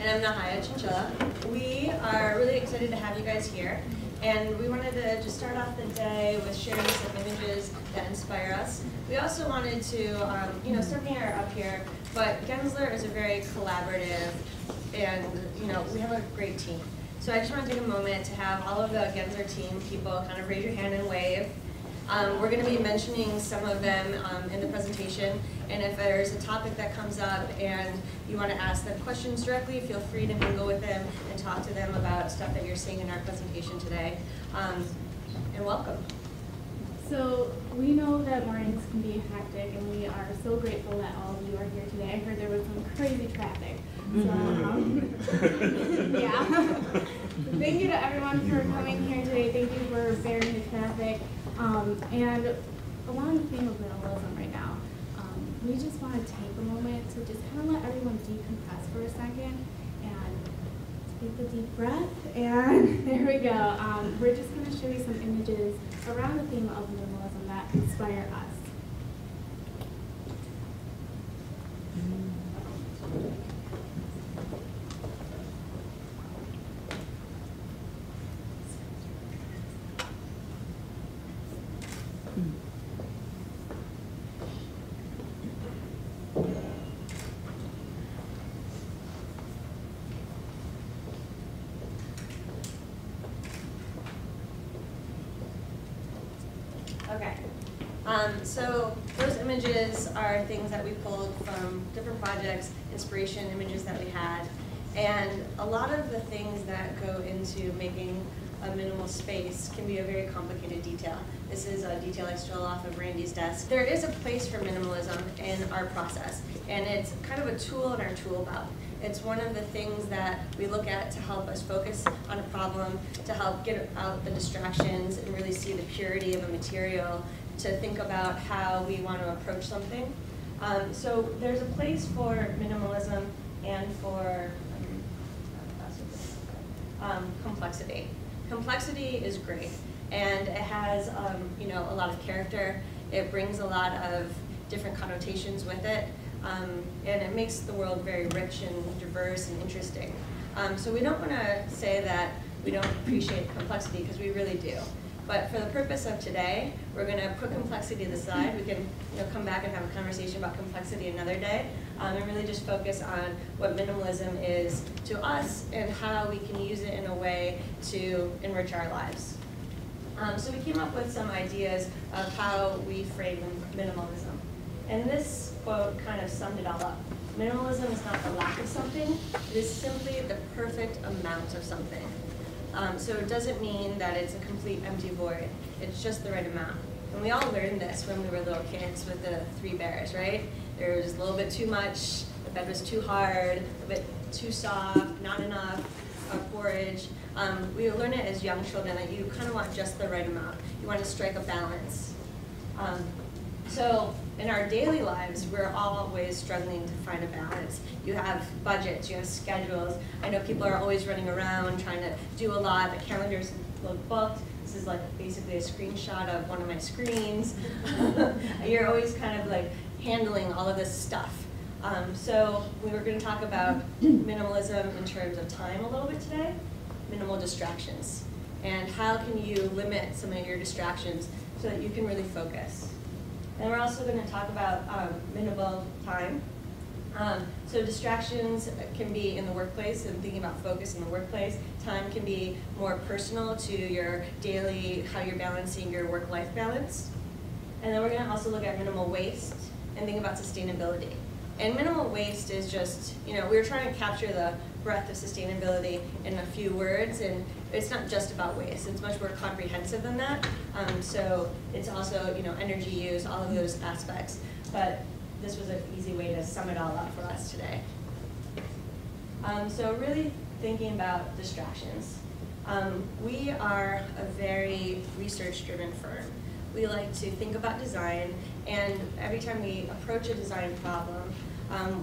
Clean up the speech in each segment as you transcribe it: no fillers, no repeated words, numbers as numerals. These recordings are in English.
And I'm Najahyia Chinchilla. We are really excited to have you guys here, and we wanted to just start off the day with sharing some images that inspire us. We also wanted to, Stephanie and I are up here, but Gensler is a very collaborative, and we have a great team. So I just want to take a moment to have all of the Gensler team people kind of raise your hand and wave. We're going to be mentioning some of them in the presentation, and if there's a topic that comes up and you want to ask them questions directly, feel free to mingle with them and talk to them about stuff that you're seeing in our presentation today. And welcome. So we know that mornings can be hectic, and we are so grateful that all of you are here today. I heard there was some crazy traffic. So, yeah. Thank you to everyone for coming here today. Thank you for bearing the traffic. And along the theme of minimalism right now, we just want to take a moment to just kind of let everyone decompress for a second and take a deep breath. And there we go. We're just going to show you some images around the theme of minimalism that inspire us. So those images are things that we pulled from different projects, inspiration images that we had. And a lot of the things that go into making a minimal space can be a very complicated detail. This is a detail I stole off of Randy's desk. There is a place for minimalism in our process, and it's kind of a tool in our tool belt. It's one of the things that we look at to help us focus on a problem, to help get out the distractions and really see the purity of a material, to think about how we want to approach something. So there's a place for minimalism and for complexity. Complexity is great, and it has a lot of character. It brings a lot of different connotations with it, and it makes the world very rich and diverse and interesting. So we don't want to say that we don't appreciate complexity, because we really do. But for the purpose of today, we're going to put complexity to the side. We can come back and have a conversation about complexity another day, and really just focus on what minimalism is to us and how we can use it in a way to enrich our lives. So we came up with some ideas of how we frame minimalism. And this quote kind of summed it all up. Minimalism is not the lack of something. It is simply the perfect amount of something. So it doesn't mean that it's a complete empty void. It's just the right amount. And we all learned this when we were little kids with the three bears, right? There was a little bit too much, the bed was too hard, a bit too soft, not enough porridge. We learn it as young children that you kind of want just the right amount. You want to strike a balance. So in our daily lives, we're always struggling to find a balance. You have budgets, you have schedules. I know people are always running around trying to do a lot. The calendars look booked. This is like basically a screenshot of one of my screens. You're always kind of like handling all of this stuff. So we were going to talk about minimalism in terms of time a little bit today, minimal distractions, and how can you limit some of your distractions so that you can really focus. And we're also going to talk about minimal time. So distractions can be in the workplace, and thinking about focus in the workplace. Time can be more personal to your daily, how you're balancing your work-life balance. And then we're going to also look at minimal waste and think about sustainability. And minimal waste is just, we were trying to capture the breadth of sustainability in a few words, and it's not just about waste. It's much more comprehensive than that. So it's also, energy use, all of those aspects. But this was an easy way to sum it all up for us today. So really thinking about distractions. We are a very research-driven firm. We like to think about design, and every time we approach a design problem,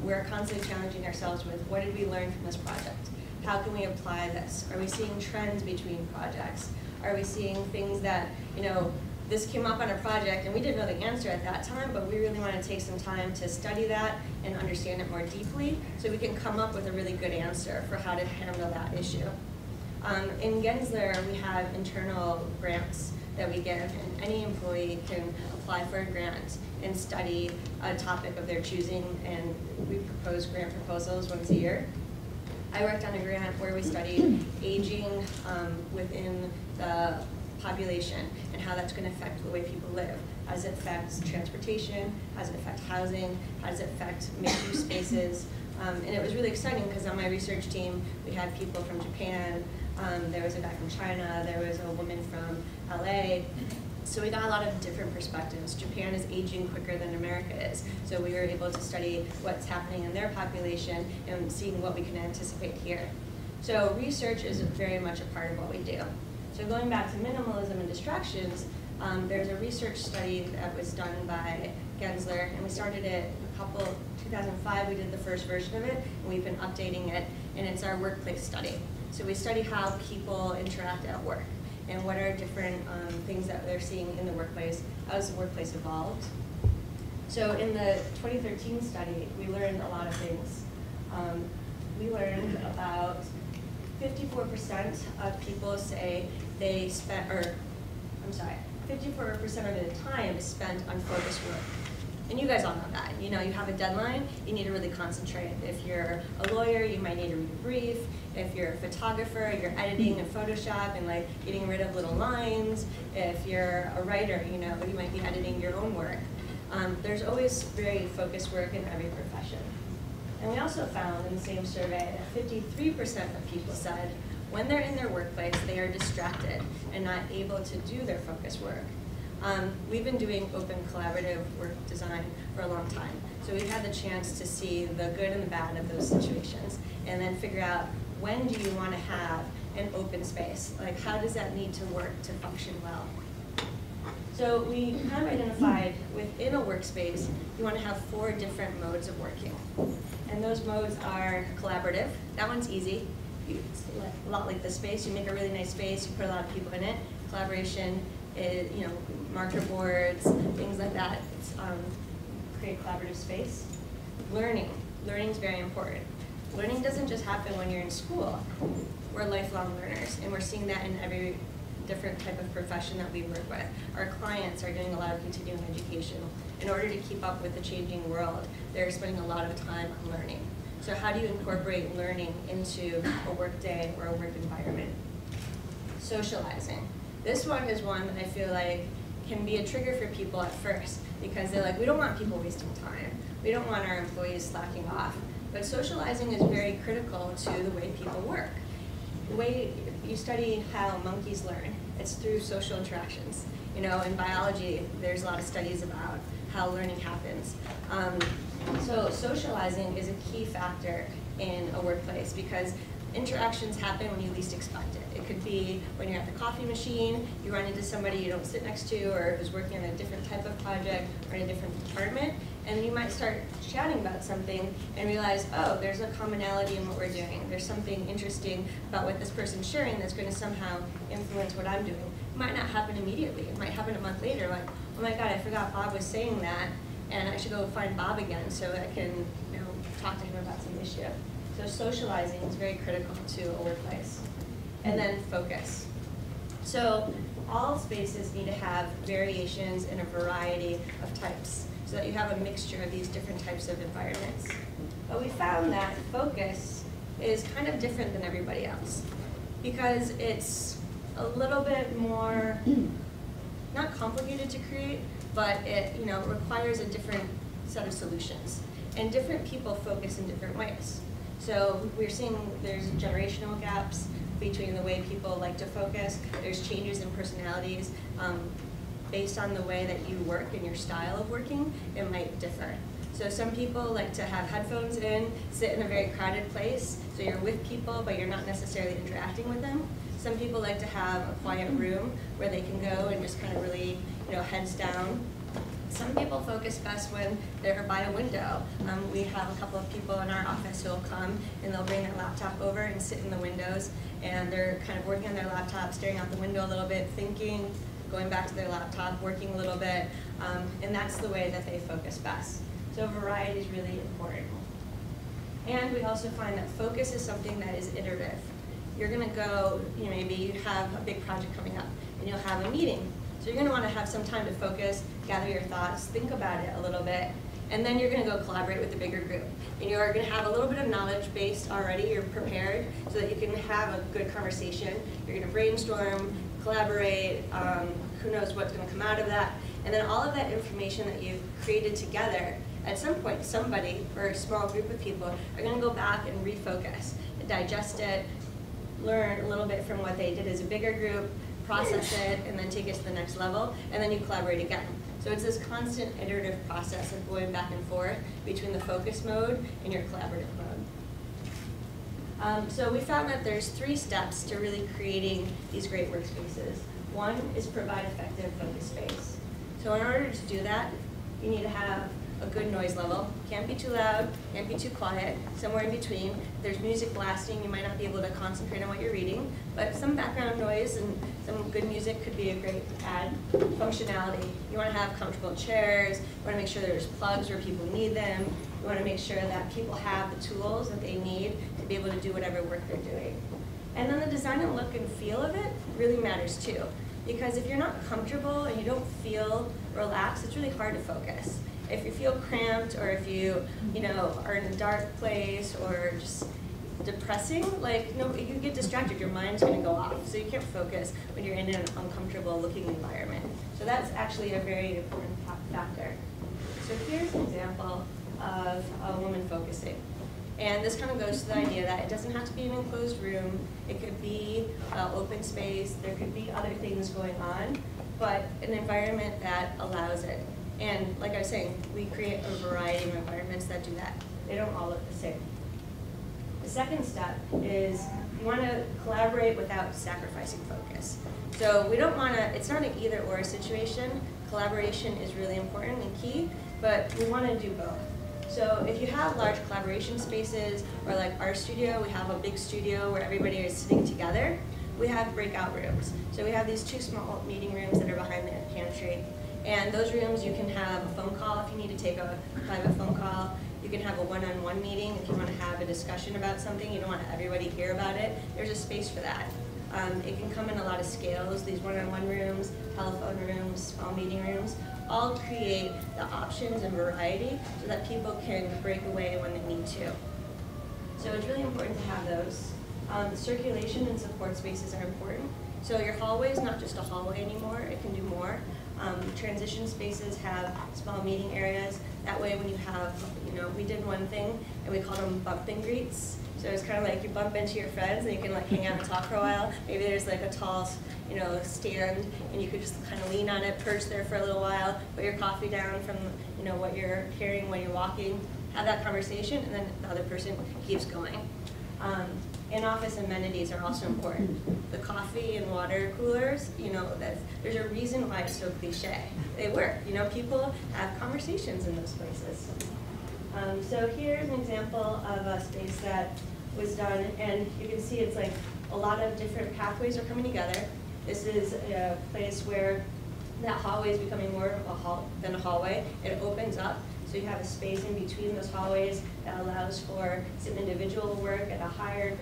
we're constantly challenging ourselves with, what did we learn from this project? How can we apply this? Are we seeing trends between projects? Are we seeing things that, you know, this came up on a project and we didn't know the answer at that time, but we really want to take some time to study that and understand it more deeply so we can come up with a really good answer for how to handle that issue. In Gensler, we have internal grants that we give, and any employee can apply for a grant and study a topic of their choosing, and we propose grant proposals once a year. I worked on a grant where we studied aging within the population and how that's going to affect the way people live. How does it affect transportation? How does it affect housing? How does it affect mixed-use spaces? And it was really exciting because on my research team, we had people from Japan, there was a guy from China, there was a woman from LA. So we got a lot of different perspectives. Japan is aging quicker than America is. So we were able to study what's happening in their population and seeing what we can anticipate here. So research is very much a part of what we do. So going back to minimalism and distractions, there's a research study that was done by Gensler, and we started it a couple, 2005 we did the first version of it, and we've been updating it, and it's our workplace study. So we study how people interact at work, and what are different things that they're seeing in the workplace, how has the workplace evolved. So in the 2013 study, we learned a lot of things. We learned about 54% of people say they spent, or I'm sorry, 54% of the time is spent on focused work. And you guys all know that. You know, you have a deadline, you need to really concentrate. If you're a lawyer, you might need to read a brief. If you're a photographer, you're editing in Photoshop and like getting rid of little lines. If you're a writer, you know, you might be editing your own work. There's always very focused work in every profession. And we also found in the same survey that 53% of people said when they're in their workplace, they are distracted and not able to do their focus work. We've been doing open collaborative work design for a long time. So we've had the chance to see the good and the bad of those situations and then figure out, when do you want to have an open space? Like, how does that need to work to function well? So we kind of identified within a workspace, you want to have 4 different modes of working. And those modes are collaborative. That one's easy. It's a lot like the space. You make a really nice space. You put a lot of people in it. Collaboration is, you know, marker boards, things like that. It's, create collaborative space. Learning. Learning is very important. Learning doesn't just happen when you're in school. We're lifelong learners, and we're seeing that in every different type of profession that we work with. Our clients are doing a lot of continuing education. In order to keep up with the changing world, they're spending a lot of time on learning. So how do you incorporate learning into a work day or a work environment? Socializing. This one is one that I feel like can be a trigger for people at first, because they're like, we don't want people wasting time. We don't want our employees slacking off. But socializing is very critical to the way people work. The way you study how monkeys learn, it's through social interactions. You know, in biology, there's a lot of studies about how learning happens. So socializing is a key factor in a workplace because interactions happen when you least expect it. It could be when you're at the coffee machine, you run into somebody you don't sit next to or who's working on a different type of project or in a different department, and you might start chatting about something and realize, oh, there's a commonality in what we're doing. There's something interesting about what this person's sharing that's going to somehow influence what I'm doing. It might not happen immediately. It might happen a month later, like, oh my God, I forgot Bob was saying that, and I should go find Bob again so I can, you know, talk to him about some issue. So socializing is very critical to a workplace. And then focus. So all spaces need to have variations and a variety of types so that you have a mixture of these different types of environments. But we found that focus is kind of different than everybody else because it's a little bit more, not complicated to create, but it, you know, requires a different set of solutions. And different people focus in different ways. So we're seeing there's generational gaps between the way people like to focus. There's changes in personalities. Based on the way that you work and your style of working, it might differ. So some people like to have headphones in, sit in a very crowded place, so you're with people, but you're not necessarily interacting with them. Some people like to have a quiet room where they can go and just kind of really, heads down. Some people focus best when they're by a window. We have a couple of people in our office who will come and they'll bring their laptop over and sit in the windows, and they're kind of working on their laptop, staring out the window a little bit, thinking, going back to their laptop, working a little bit, and that's the way that they focus best. So variety is really important. And we also find that focus is something that is iterative. You're going to go, maybe you have a big project coming up, and you'll have a meeting. So you're going to want to have some time to focus, gather your thoughts, think about it a little bit, and then you're going to go collaborate with the bigger group. And you're going to have a little bit of knowledge base already, you're prepared, so that you can have a good conversation. You're going to brainstorm, collaborate, who knows what's going to come out of that. And then all of that information that you've created together, at some point somebody or a small group of people are going to go back and refocus, digest it, learn a little bit from what they did as a bigger group, process it, and then take it to the next level, and then you collaborate again. So it's this constant iterative process of going back and forth between the focus mode and your collaborative mode. So we found that there's 3 steps to really creating these great workspaces. One is provide effective focus space. So in order to do that, you need to have a good noise level. Can't be too loud, can't be too quiet, somewhere in between. If there's music blasting, you might not be able to concentrate on what you're reading, but some background noise and some good music could be a great add. Functionality. You want to have comfortable chairs, you want to make sure there's plugs where people need them, you want to make sure that people have the tools that they need to be able to do whatever work they're doing. And then the design and look and feel of it really matters too, because if you're not comfortable and you don't feel relaxed, it's really hard to focus. If you feel cramped, or if you are in a dark place, or just depressing, you get distracted. Your mind's going to go off, so you can't focus when you're in an uncomfortable-looking environment. So that's actually a very important factor. So here's an example of a woman focusing, and this kind of goes to the idea that it doesn't have to be an enclosed room. It could be open space. There could be other things going on, but an environment that allows it. And like I was saying, we create a variety of environments that do that. They don't all look the same. The second step is you want to collaborate without sacrificing focus. So we don't want to, it's not an either or situation. Collaboration is really important and key, but we want to do both. So if you have large collaboration spaces, or like our studio, we have a big studio where everybody is sitting together, we have breakout rooms. So we have these 2 small meeting rooms that are behind the pantry. And those rooms, you can have a phone call if you need to take a private phone call. You can have a one-on-one meeting if you want to have a discussion about something. You don't want everybody to hear about it. There's a space for that. It can come in a lot of scales. These one-on-one rooms, telephone rooms, small meeting rooms, all create the options and variety so that people can break away when they need to. So it's really important to have those. Circulation and support spaces are important. So your hallway is not just a hallway anymore. It can do more. Transition spaces have small meeting areas. That way when you have, we did one thing and we called them bump and greets. So it's kind of like you bump into your friends and you can hang out and talk for a while. Maybe there's a tall, stand and you could just kind of lean on it, perch there for a little while, put your coffee down from, what you're hearing when you're walking, have that conversation, and then the other person keeps going. In-office amenities are also important. The coffee and water coolers, there's a reason why it's so cliche. They work. People have conversations in those places. So here's an example of a space that was done, and you can see it's a lot of different pathways are coming together. This is a place where that hallway is becoming more of a hall than a hallway. It opens up. So you have a space in between those hallways that allows for some individual work at a higher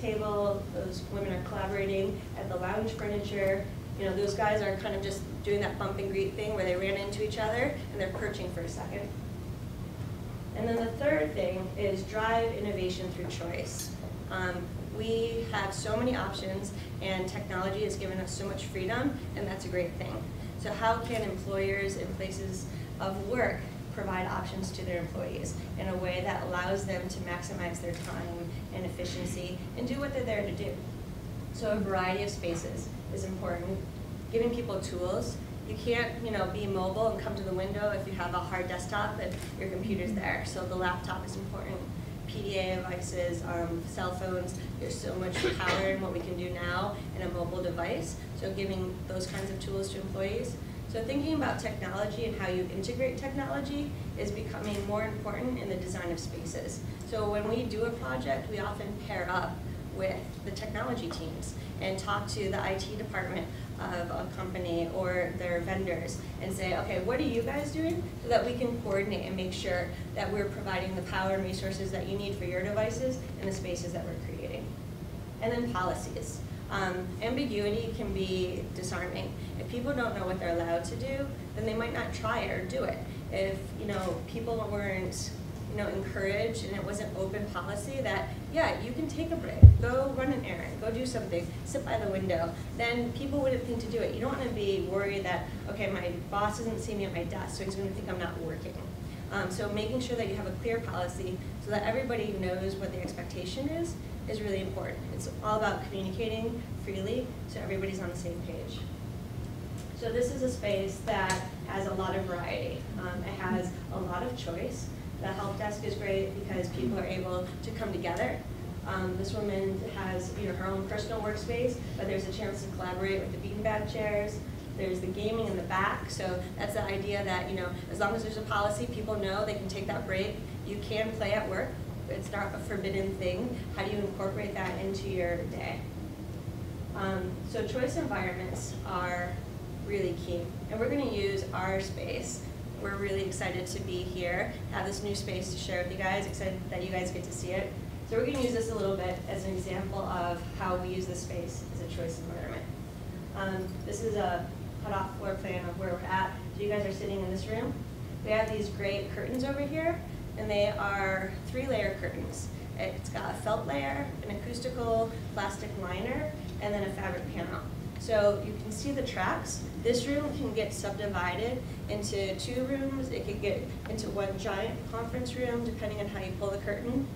table. Those women are collaborating at the lounge furniture. Those guys are kind of just doing that bump and greet thing where they ran into each other and they're perching for a second. And then the third thing is drive innovation through choice. We have so many options, and technology has given us so much freedom, and that's a great thing. So how can employers and places of work provide options to their employees in a way that allows them to maximize their time and efficiency and do what they're there to do? So a variety of spaces is important. Giving people tools. You can't, you know, be mobile and come to the window if you have a hard desktop and your computer's there. So the laptop is important. PDA devices, cell phones, there's so much power in what we can do now in a mobile device. So giving those kinds of tools to employees. So thinking about technology and how you integrate technology is becoming more important in the design of spaces. So when we do a project, we often pair up with the technology teams and talk to the IT department of a company or their vendors and say, okay, what are you guys doing? So that we can coordinate and make sure that we're providing the power and resources that you need for your devices and the spaces that we're creating. And then policies. Ambiguity can be disarming. If people don't know what they're allowed to do, then they might not try it or do it. If, you know, people weren't encouraged and it wasn't open policy that, yeah, you can take a break, go run an errand, go do something, sit by the window, then people wouldn't think to do it. You don't want to be worried that, okay, my boss doesn't see me at my desk, so he's going to think I'm not working. So making sure that you have a clear policy so that everybody knows what the expectation is really important. It's all about communicating freely so everybody's on the same page. So this is a space that has a lot of variety. It has a lot of choice. The help desk is great because people are able to come together. This woman has her own personal workspace, but there's a chance to collaborate with the beanbag chairs. There's the gaming in the back, so that's the idea that as long as there's a policy, people know they can take that break. You can play at work. It's not a forbidden thing. How do you incorporate that into your day? So choice environments are really key, and we're going to use our space. We're really excited to be here, have this new space to share with you guys, excited that you guys get to see it. So we're going to use this a little bit as an example of how we use this space as a choice environment. This is a cut-off floor plan of where we're at. So you guys are sitting in this room. We have these great curtains over here, and they are 3-layer curtains. It's got a felt layer, an acoustical plastic liner, and then a fabric panel. So you can see the tracks. This room can get subdivided into 2 rooms. It could get into 1 giant conference room, depending on how you pull the curtain.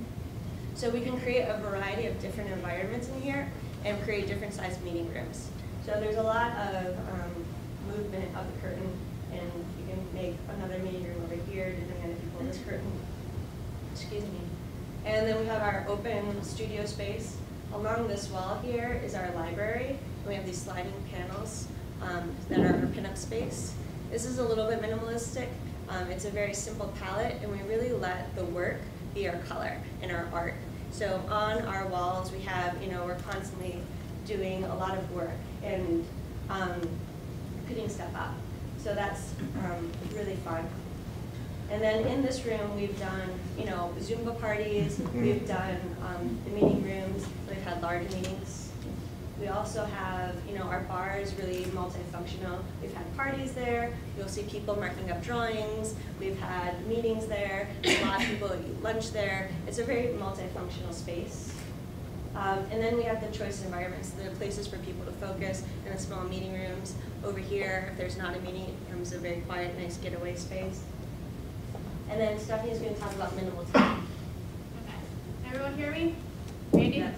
So we can create a variety of different environments in here and create different sized meeting rooms. So there's a lot of movement of the curtain, and you can make another meeting room over here, depending on if you pull this curtain. Excuse me. And then we have our open studio space. Along this wall here is our library. We have these sliding panels that are our pinup space. This is a little bit minimalistic. It's a very simple palette, and we really let the work be our color and our art. So on our walls, we have, we're constantly doing a lot of work and putting stuff up. So that's really fun. And then in this room, we've done, Zumba parties. We've done the meeting rooms. We've had large meetings. We also have, our bar is really multifunctional. We've had parties there. You'll see people marking up drawings. We've had meetings there. A lot of people eat lunch there. It's a very multifunctional space. And then we have the choice environments, the places for people to focus, and the small meeting rooms. Over here, if there's not a meeting, it becomes a very quiet, nice getaway space. And then Stephanie's going to talk about minimal time. Okay. Everyone hear me? Ready? Yes.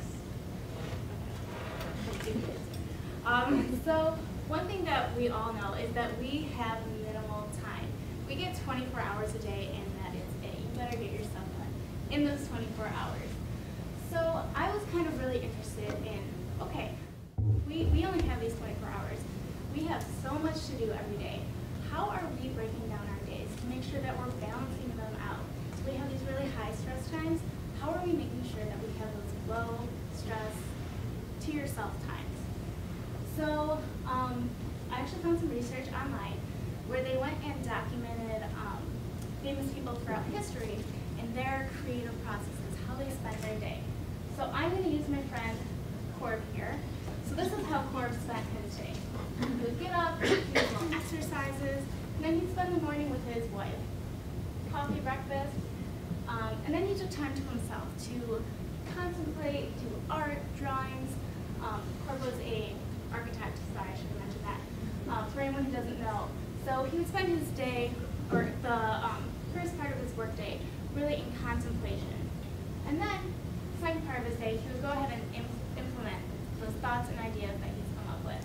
So one thing that we all know is that we have minimal time. We get 24 hours a day, and that is it. You better get your stuff done in those 24 hours. So I was kind of really interested in, okay, we only have these 24 hours. We have so much to do every day. How are we breaking down our days to make sure that we're balancing them out? So we have these really high stress times. How are we making sure that we have those low stress to yourself times? So I actually found some research online where they went and documented famous people throughout history and their creative processes, how they spend their day. So I'm going to use my friend Corb here. So this is how Corb spent his day. He would get up, he would do some exercises, and then he'd spend the morning with his wife. Coffee, breakfast, and then he took time to himself to contemplate, do art, drawings. Corb was a architect, so I should have mentioned that, for anyone who doesn't know. So he would spend his day, or the first part of his workday, really in contemplation. And then, the second part of his day, he would go ahead and implement those thoughts and ideas that he's come up with.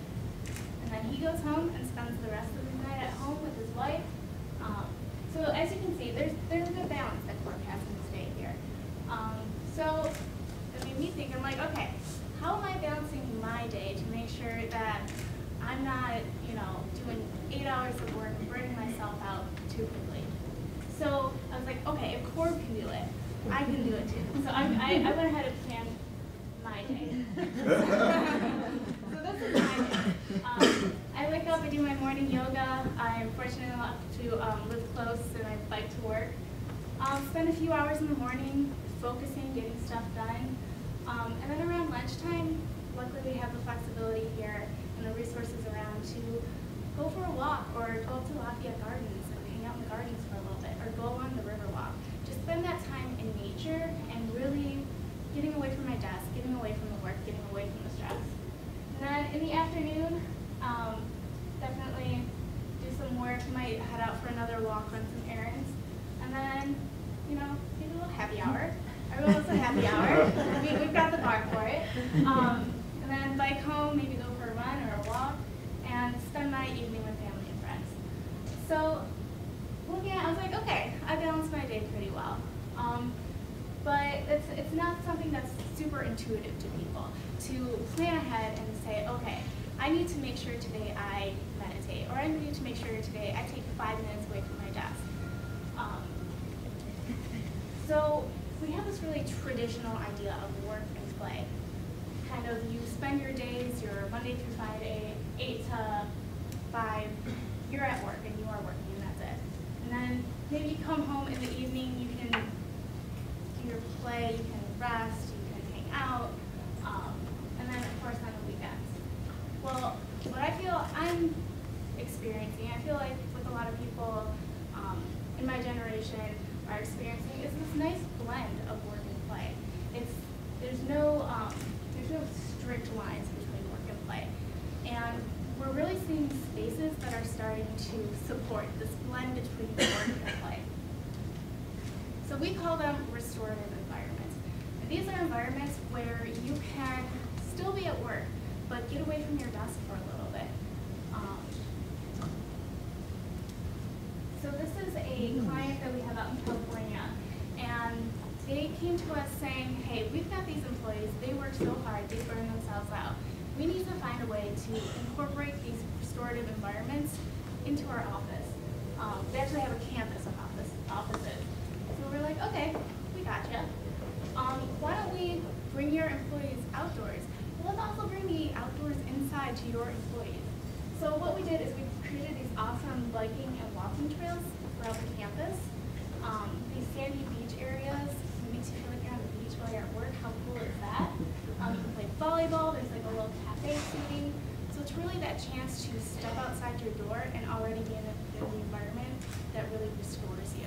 And then he goes home and spends the rest of the night at home with his wife. So as you can see, there's a good balance that we're passing this day here. So it made me think, I'm like, okay, how am I balancing my day to make sure that I'm not, you know, doing 8 hours of work and burning myself out too quickly? So I was like, okay, if Corb can do it, I can do it too. So I went ahead and planned my day. So this is my day. I wake up, I do my morning yoga. I'm fortunate enough to live close and I bike to work. Spend a few hours in the morning focusing, getting stuff done. And then around lunchtime, luckily we have the flexibility here and the resources around to go for a walk or go up to Lafayette Gardens and hang out in the gardens for a little bit or go along the Riverwalk. Just spend that time in nature and really getting away from my desk, getting away from the work, getting away from the stress. And then in the afternoon, definitely do some work, might head out for another walk, run some errands, and then, you know, maybe a little happy hour. Everyone wants a happy hour. We've got the bar for it. And then bike home, maybe go for a run or a walk, and spend my evening with family and friends. So looking at it, I was like, okay, I balanced my day pretty well. But it's not something that's super intuitive to people, to plan ahead and say, okay, I need to make sure today I meditate, or I need to make sure today I take 5 minutes away from my desk. So we have this really traditional idea of work and play. Kind of you spend your days, your Monday through Friday, 8 to 5, you're at work and you are working and that's it. And then maybe you come home in the evening, you can do your play, you can rest, you can hang out, and then of course on the weekends. Well, what I feel I'm experiencing, I feel like with a lot of people in my generation are experiencing, is this nice blend of work and play. There's no strict lines between work and play, and we're really seeing spaces that are starting to support this blend between work and play. So we call them restorative environments. And these are environments where you can still be at work, but get away from your desk for a little bit. So this is a client that we have out in California, and they came to us saying, hey, we've got these employees, they work so hard, they burn themselves out. We need to find a way to incorporate these restorative environments into our office. They actually have a campus of offices. So we're like, okay, we gotcha. Why don't we bring your employees outdoors? Well, let's also bring the outdoors inside to your employees. So what we did is we created these awesome biking and walking trails throughout the campus. These sandy beach areas, it makes you feel like you're on the beach while you're at work. How cool is that? You can play volleyball, there's like a little cafe seating. So it's really that chance to step outside your door and already be in a environment that really restores you.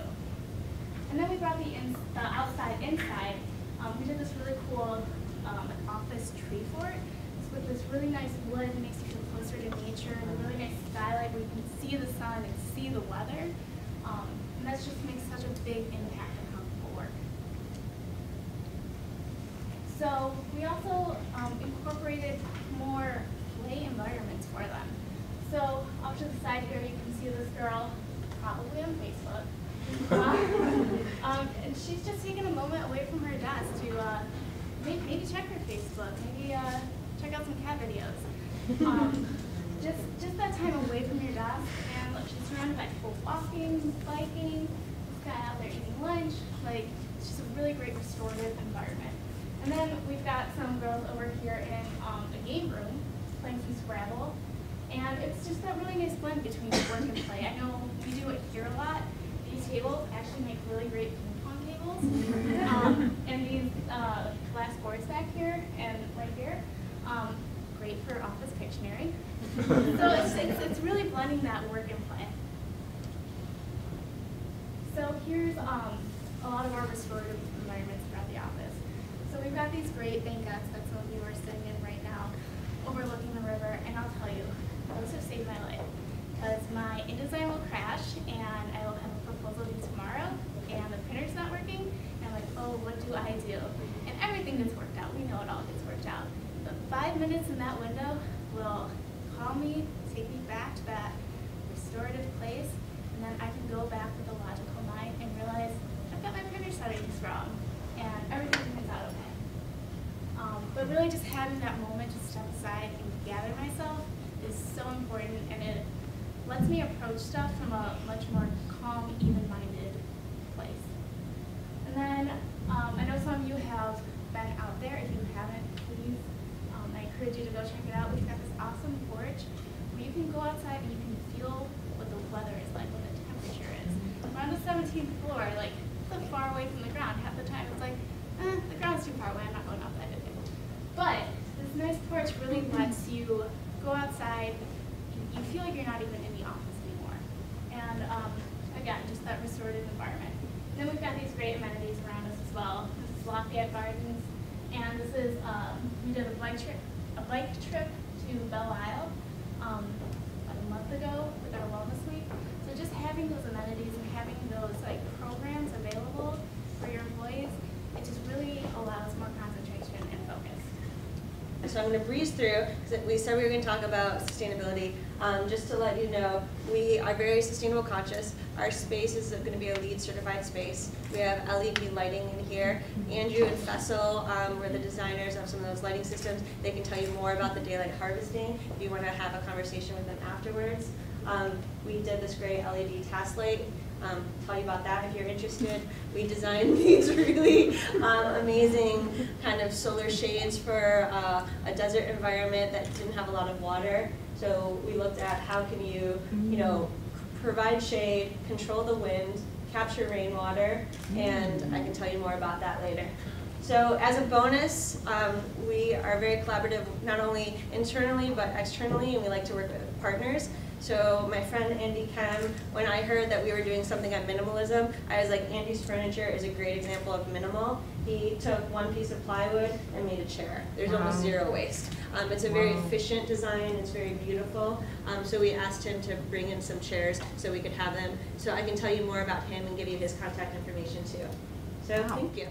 And then we brought the outside inside. We did this really cool office tree fort. It's with this really nice wood, it makes you feel closer to nature, and a really nice skylight where you can see the sun and see the weather. And that just makes such a big impact on how people work. So we also incorporated more play environments for them. So off to the side here, you can see this girl, probably on Facebook. And she's just taking a moment away from her desk to maybe check her Facebook, maybe check out some cat videos. Just that time away from your desk, and look, she's surrounded by people walking, biking, this guy out there eating lunch. Like, it's just a really great restorative environment. And then we've got some girls over here in a game room playing some Scrabble, and it's just that really nice blend between work and play. I know we do it here a lot. These tables actually make really great ping pong tables, and these glass boards back here and right here, great for office Pictionary. So it's really blending that work and play. So here's a lot of our restorative environments throughout the office. So we've got these great banquettes that some of you are sitting in right now, overlooking the river, and I'll tell you, those have saved my life, because my InDesign will crash, and I will have a proposal due tomorrow, and the printer's not working, and I'm like, oh, what do I do? And everything gets worked out. We know it all gets worked out. But 5 minutes in that window will call me, take me back to that restorative place, and then I can go back with a logical mind and realize I've got my printer settings wrong, and everything turns out okay. But really just having that moment to step aside and gather myself is so important, and it lets me approach stuff from a much more calm, even-minded place. And then I know some of you have been out there. If you haven't, please, I encourage you to go check it out. We've got this awesome porch where you can go outside and you can feel what the weather is like, what the temperature is. We're on the 17th floor, like so far away from the ground. Half the time it's like, eh, the ground's too far away, I'm not going out that day. But this nice porch really lets you go outside. You feel like you're not even in the office anymore. And again, just that restorative environment. And then we've got these great amenities around us as well. This is Lafayette Gardens, and this is, we did a bike trip to Belle Isle about a month ago with our wellness week. So just having those amenities and having those like programs available for your employees, it just really allows more concentration and focus. So I'm going to breeze through, because we said we were going to talk about sustainability. Just to let you know, we are very sustainable conscious. Our space is going to be a LEED certified space. We have LED lighting in here. Andrew and Fessel were the designers of some of those lighting systems. They can tell you more about the daylight harvesting if you want to have a conversation with them afterwards. We did this great LED task light. Tell you about that if you're interested. We designed these really amazing kind of solar shades for a desert environment that didn't have a lot of water. So we looked at how can you, provide shade, control the wind, capture rainwater, and I can tell you more about that later. So as a bonus, we are very collaborative, not only internally but externally, and we like to work with partners. So my friend Andy Kem, when I heard that we were doing something on minimalism, I was like, Andy's furniture is a great example of minimal. He took one piece of plywood and made a chair. There's almost zero waste. It's a very efficient design, it's very beautiful. So we asked him to bring in some chairs so we could have them. So I can tell you more about him and give you his contact information too. So thank you.